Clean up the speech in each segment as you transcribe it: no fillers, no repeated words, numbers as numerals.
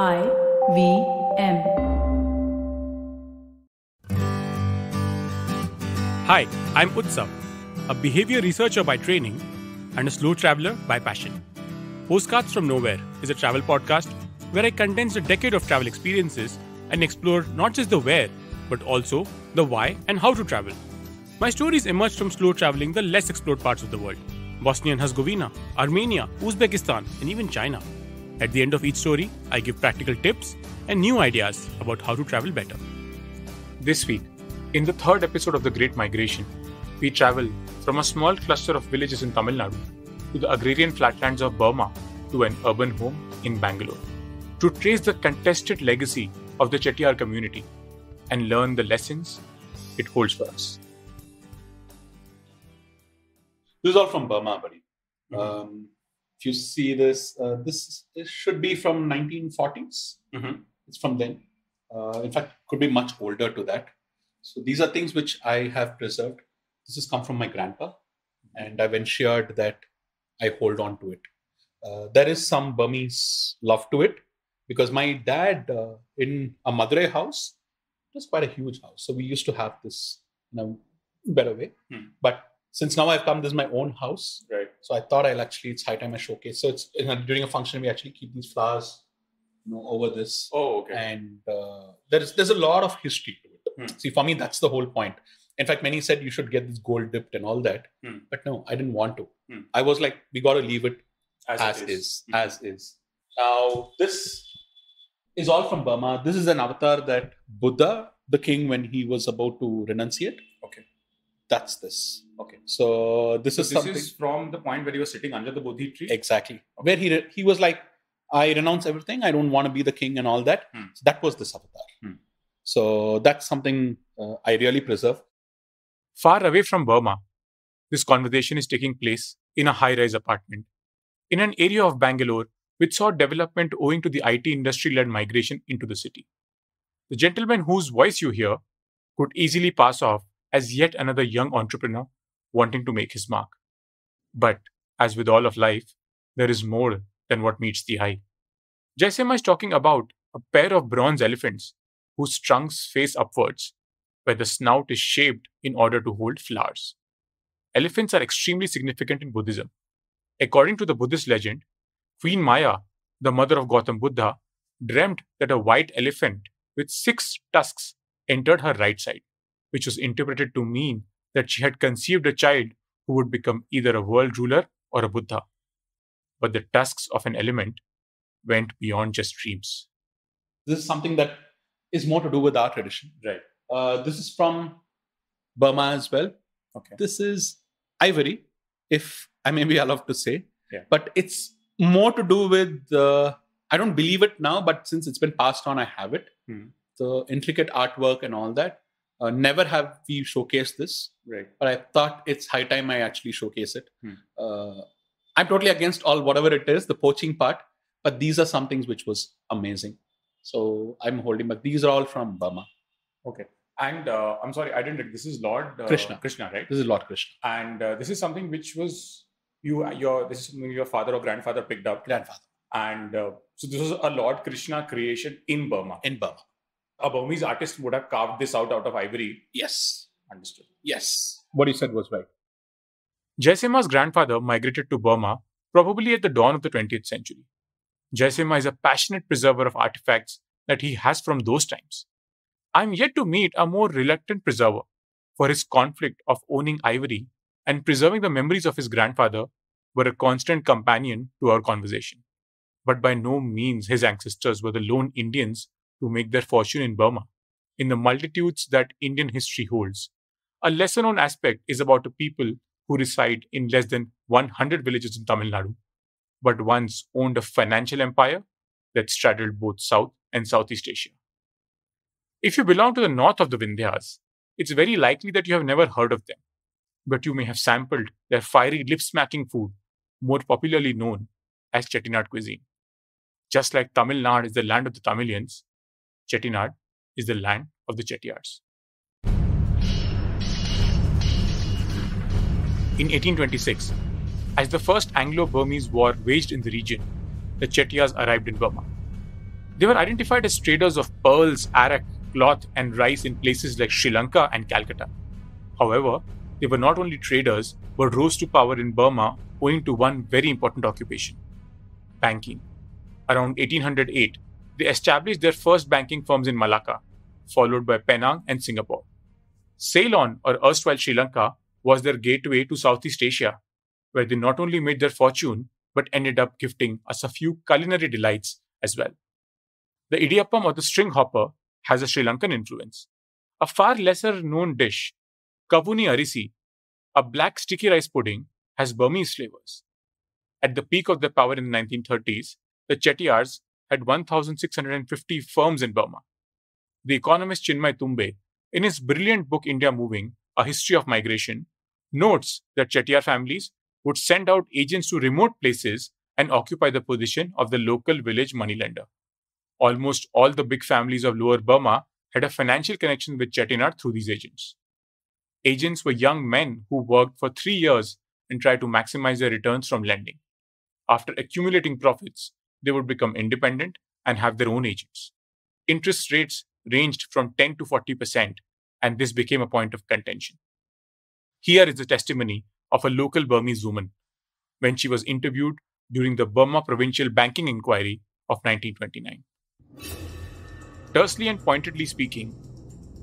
IVM. Hi, I'm Utsav, a behavior researcher by training and a slow traveler by passion. Postcards from Nowhere is a travel podcast where I condense a decade of travel experiences and explore not just the where, but also the why and how to travel. My stories emerged from slow traveling the less explored parts of the world. Bosnia and Herzegovina, Armenia, Uzbekistan, and even China. At the end of each story, I give practical tips and new ideas about how to travel better. This week, in the third episode of The Great Migration, we travel from a small cluster of villages in Tamil Nadu to the agrarian flatlands of Burma to an urban home in Bangalore to trace the contested legacy of the Chettiar community and learn the lessons it holds for us. This is all from Burma, buddy. Mm-hmm. If you see this, this should be from 1940s. Mm-hmm. It's from then. In fact, could be much older to that. So these are things which I have preserved. This has come from my grandpa, and I've ensured that I hold on to it. There is some Burmese love to it because my dad in a Madurai house, it was quite a huge house. So we used to have this in a better way. Mm. But since now I've come, this is my own house. Right. So I thought it's high time I showcase. So it's during a function, we actually keep these flowers, over this. Oh, okay. And there's a lot of history to it. Hmm. See, for me, that's the whole point. In fact, many said you should get this gold dipped and all that. Hmm. But no, I didn't want to. Hmm. I was like, we got to leave it as it is. Hmm. As is. Now, this is all from Burma. This is an avatar that Buddha, the king, when he was about to renunciate. Okay. That's this. Okay. So this is from the point where he was sitting under the Bodhi tree? Exactly. Okay. Where he was like, I renounce everything. I don't want to be the king and all that. Hmm. So that was this avatar. Hmm. So that's something I really preserve. Far away from Burma, this conversation is taking place in a high-rise apartment in an area of Bangalore which saw development owing to the IT industry-led migration into the city. The gentleman whose voice you hear could easily pass off as yet another young entrepreneur wanting to make his mark. But, as with all of life, there is more than what meets the eye. Jaisimha is talking about a pair of bronze elephants whose trunks face upwards, where the snout is shaped in order to hold flowers. Elephants are extremely significant in Buddhism. According to the Buddhist legend, Queen Maya, the mother of Gautam Buddha, dreamt that a white elephant with 6 tusks entered her right side, which was interpreted to mean that she had conceived a child who would become either a world ruler or a Buddha. But the tusks of an element went beyond just dreams. This is something that is more to do with our tradition. Right. This is from Burma as well. Okay. This is ivory, if I may be allowed to say. Yeah. But it's more to do with, I don't believe it now, but since it's been passed on, I have it. Hmm. The intricate artwork and all that. Never have we showcased this, right? But I thought it's high time I actually showcase it. Hmm. I'm totally against all whatever it is, the poaching part, but these are some things which was amazing. So I'm holding back. These are all from Burma. Okay. And I'm sorry, I didn't read. This is Lord Krishna. Krishna, right? This is Lord Krishna. And this is something which was this is something your father or grandfather picked up. Grandfather. And so this was a Lord Krishna creation in Burma. In Burma. A Burmese artist would have carved this out of ivory. Yes. Understood. Yes. What he said was right. Jaisimha's grandfather migrated to Burma probably at the dawn of the 20th century. Jaisimha is a passionate preserver of artifacts that he has from those times. I'm yet to meet a more reluctant preserver, for his conflict of owning ivory and preserving the memories of his grandfather were a constant companion to our conversation. But by no means his ancestors were the lone Indians to make their fortune in Burma, in the multitudes that Indian history holds. A lesser-known aspect is about a people who reside in less than 100 villages in Tamil Nadu, but once owned a financial empire that straddled both South and Southeast Asia. If you belong to the north of the Vindhyas, it's very likely that you have never heard of them, but you may have sampled their fiery lip-smacking food, more popularly known as Chettinad cuisine. Just like Tamil Nadu is the land of the Tamilians, Chettinad is the land of the Chettiars. In 1826, as the first Anglo-Burmese war waged in the region, the Chettiars arrived in Burma. They were identified as traders of pearls, arak, cloth and rice in places like Sri Lanka and Calcutta. However, they were not only traders but rose to power in Burma owing to one very important occupation: banking. Around 1808, they established their first banking firms in Malacca, followed by Penang and Singapore. Ceylon, or erstwhile Sri Lanka, was their gateway to Southeast Asia, where they not only made their fortune but ended up gifting us a few culinary delights as well. The idiyappam, or the string hopper, has a Sri Lankan influence. A far lesser known dish, kavuni arisi, a black sticky rice pudding, has Burmese flavors. At the peak of their power in the 1930s, the Chettiars had 1,650 firms in Burma. The economist Chinmay Tumbe, in his brilliant book India Moving, A History of Migration, notes that Chettiar families would send out agents to remote places and occupy the position of the local village moneylender. Almost all the big families of Lower Burma had a financial connection with Chettinad through these agents. Agents were young men who worked for 3 years and tried to maximize their returns from lending. After accumulating profits, they would become independent and have their own agents. Interest rates ranged from 10 to 40%, and this became a point of contention. Here is the testimony of a local Burmese woman when she was interviewed during the Burma Provincial Banking Inquiry of 1929. Tersely and pointedly speaking,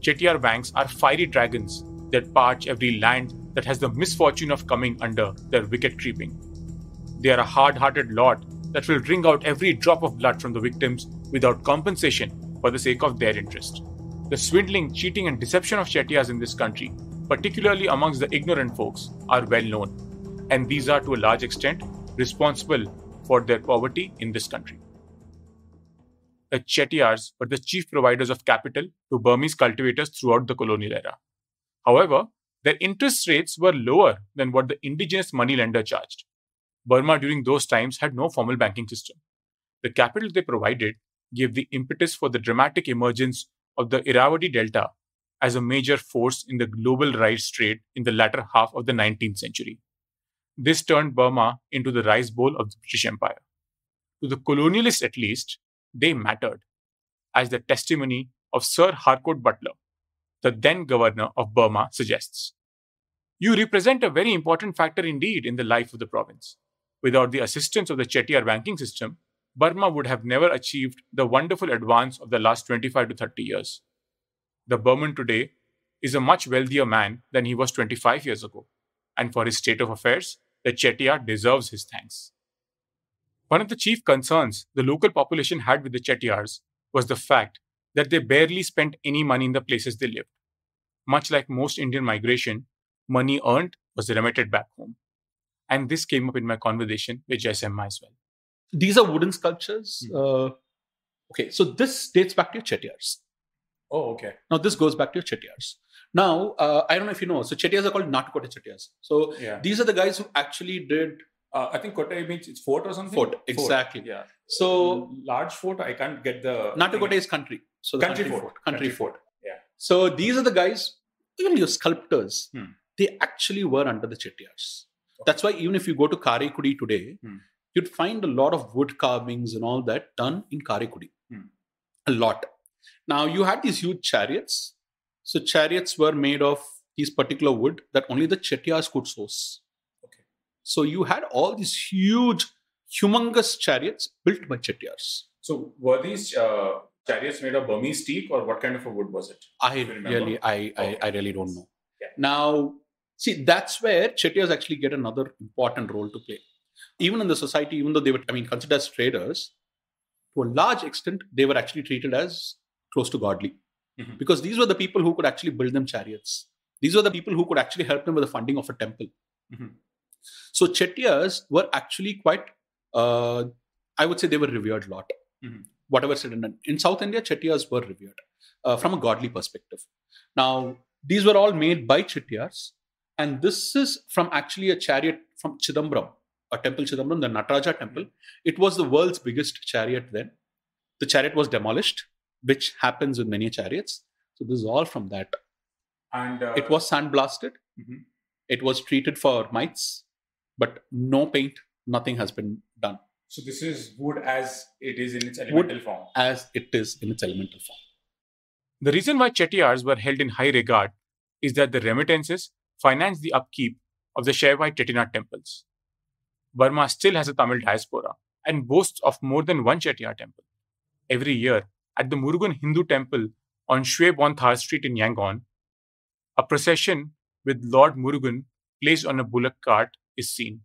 Chettiar banks are fiery dragons that parch every land that has the misfortune of coming under their wicked creeping. They are a hard-hearted lot that will wring out every drop of blood from the victims without compensation for the sake of their interest. The swindling, cheating and deception of Chettiars in this country, particularly amongst the ignorant folks, are well known, and these are to a large extent responsible for their poverty in this country. The Chettiars were the chief providers of capital to Burmese cultivators throughout the colonial era. However, their interest rates were lower than what the indigenous moneylender charged. Burma during those times had no formal banking system. The capital they provided gave the impetus for the dramatic emergence of the Irrawaddy Delta as a major force in the global rice trade in the latter half of the 19th century. This turned Burma into the rice bowl of the British Empire. To the colonialists at least, they mattered, as the testimony of Sir Harcourt Butler, the then governor of Burma, suggests. You represent a very important factor indeed in the life of the province. Without the assistance of the Chettiar banking system, Burma would have never achieved the wonderful advance of the last 25 to 30 years. The Burman today is a much wealthier man than he was 25 years ago, and for his state of affairs, the Chettiar deserves his thanks. One of the chief concerns the local population had with the Chettiars was the fact that they barely spent any money in the places they lived. Much like most Indian migration, money earned was remitted back home. And this came up in my conversation with Jaisimha as well. These are wooden sculptures. Okay, so this dates back to your Chettiars. Oh, okay. Now, this goes back to your Chettiars. Now, I don't know if you know, so Chettiars are called Nattukottai Chettiars. So, yeah. These are the guys who actually did... I think Kottai means it's fort or something? Fort, exactly. Fort. Yeah. So... Large fort, I can't get the... Nattukottai is country. So the country fort. Yeah. So, these are the guys, even your sculptors, they actually were under the Chettiars. Okay. That's why even if you go to Karaikudi today, you'd find a lot of wood carvings and all that done in Karaikudi. A lot. Now, you had these huge chariots. So, chariots were made of these particular wood that only the Chettiars could source. Okay. So, you had all these huge, humongous chariots built by Chettiars. So, were these chariots made of Burmese teak, or what kind of a wood was it? I really don't know. Yeah. Now, see, that's where Chettiars actually get another important role to play. Even in the society, even though they were, considered as traders, to a large extent, they were actually treated as close to godly. Because these were the people who could actually build them chariots. These were the people who could actually help them with the funding of a temple. So Chettiars were actually quite, I would say they were revered a lot. Whatever said and done. In South India, Chettiars were revered from a godly perspective. Now, these were all made by Chettiars. And this is from actually a chariot from Chidambaram, a temple Chidambaram, the Nataraja temple. It was the world's biggest chariot then. The chariot was demolished, which happens with many chariots. So this is all from that. And it was sandblasted. It was treated for mites, but no paint, nothing has been done. So this is wood as it is in its elemental form. The reason why Chettiars were held in high regard is that the remittances financed the upkeep of the Shaivite Chettinad temples. Burma still has a Tamil diaspora and boasts of more than one Chettiar temple. Every year, at the Murugan Hindu temple on Shwe Bon Thar Street in Yangon, a procession with Lord Murugan placed on a bullock cart is seen.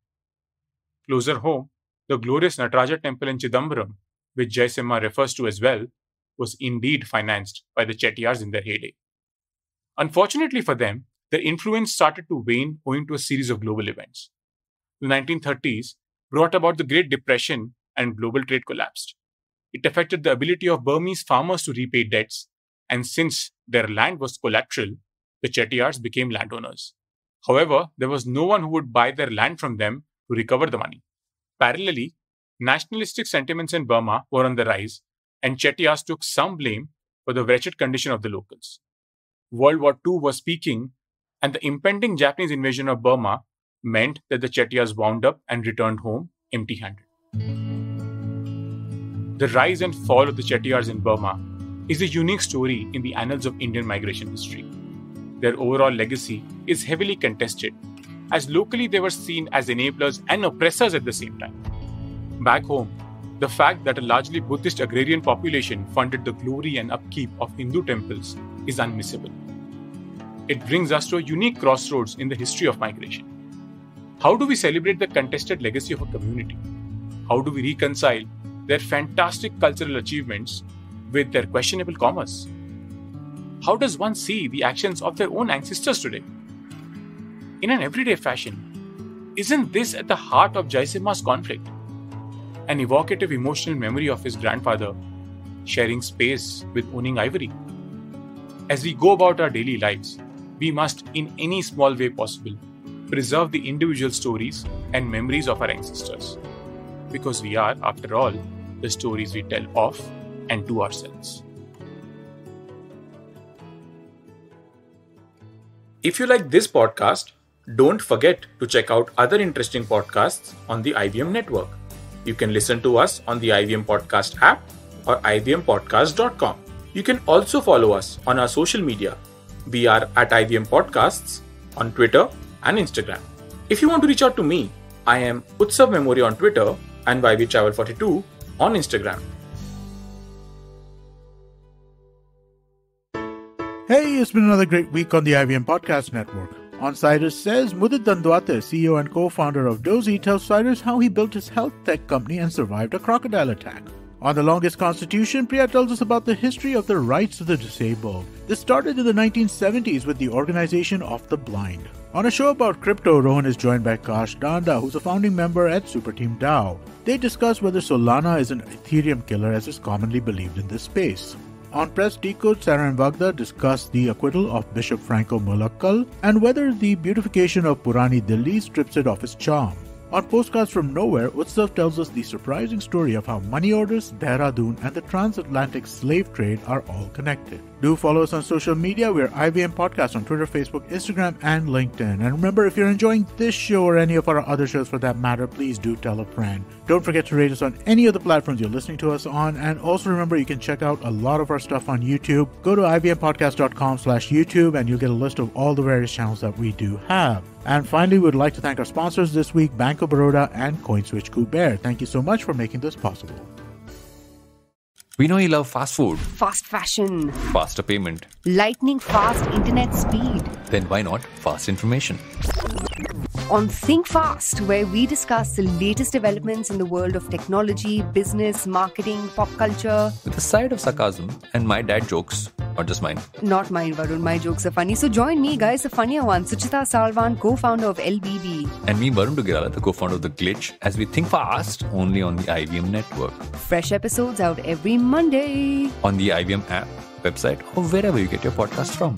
Closer home, the glorious Nataraja temple in Chidambaram, which Jaisimha refers to as well, was indeed financed by the Chettiars in their heyday. Unfortunately for them, their influence started to wane owing to a series of global events. The 1930s brought about the Great Depression and global trade collapsed. It affected the ability of Burmese farmers to repay debts, and since their land was collateral, the Chettiars became landowners. However, there was no one who would buy their land from them to recover the money. Parallelly, nationalistic sentiments in Burma were on the rise, and Chettiars took some blame for the wretched condition of the locals. World War II was peaking, and the impending Japanese invasion of Burma meant that the Chettiars wound up and returned home empty-handed. The rise and fall of the Chettiars in Burma is a unique story in the annals of Indian migration history. Their overall legacy is heavily contested, as locally they were seen as enablers and oppressors at the same time. Back home, the fact that a largely Buddhist agrarian population funded the glory and upkeep of Hindu temples is unmissable. It brings us to a unique crossroads in the history of migration. How do we celebrate the contested legacy of a community? How do we reconcile their fantastic cultural achievements with their questionable commerce? How does one see the actions of their own ancestors today? In an everyday fashion, isn't this at the heart of Jaisimha's conflict? An evocative emotional memory of his grandfather sharing space with owning ivory. As we go about our daily lives, we must, in any small way possible, preserve the individual stories and memories of our ancestors. Because we are, after all, the stories we tell of and to ourselves. If you like this podcast, don't forget to check out other interesting podcasts on the IVM network. You can listen to us on the IVM Podcast app or ivmpodcast.com. You can also follow us on our social media. We are at IVM Podcasts on Twitter and Instagram. If you want to reach out to me, I am Utsav Memory on Twitter and YVTravel42 on Instagram. Hey, it's been another great week on the IVM Podcast Network. On Cyrus Says, Mudit Dandwate, CEO and co-founder of Dozy, tells Cyrus how he built his health tech company and survived a crocodile attack. On The Longest Constitution, Priya tells us about the history of the rights of the disabled. This started in the 1970s with the Organization of the Blind. On a show about crypto, Rohan is joined by Kash Danda, who's a founding member at Superteam DAO. They discuss whether Solana is an Ethereum killer as is commonly believed in this space. On Press Decode, Sarah and Vagda discuss the acquittal of Bishop Franco Mulakkal and whether the beautification of Purani Delhi strips it of its charm. On Postcards from Nowhere, Utsav tells us the surprising story of how money orders, Dehradun, and the transatlantic slave trade are all connected. Do follow us on social media. We're IVM Podcasts on Twitter, Facebook, Instagram, and LinkedIn. And remember, if you're enjoying this show or any of our other shows for that matter, please do tell a friend. Don't forget to rate us on any of the platforms you're listening to us on. And also remember, you can check out a lot of our stuff on YouTube. Go to ivmpodcast.com/YouTube and you'll get a list of all the various channels that we do have. And finally, we'd like to thank our sponsors this week, Bank of Baroda and CoinSwitch Kuber. Thank you so much for making this possible. We know you love fast food, fast fashion, faster payment, lightning fast internet speed. Then why not fast information? On Think Fast, where we discuss the latest developments in the world of technology, business, marketing, pop culture. With a side of sarcasm and my dad jokes, not just mine. Not mine, Varun. My jokes are funny. So join me, guys, the funnier one, Suchita Salvan, co-founder of LBB. And me, Varun Dugirala, the co-founder of The Glitch, as we think fast only on the IVM network. Fresh episodes out every Monday. On the IVM app, website, or wherever you get your podcast from.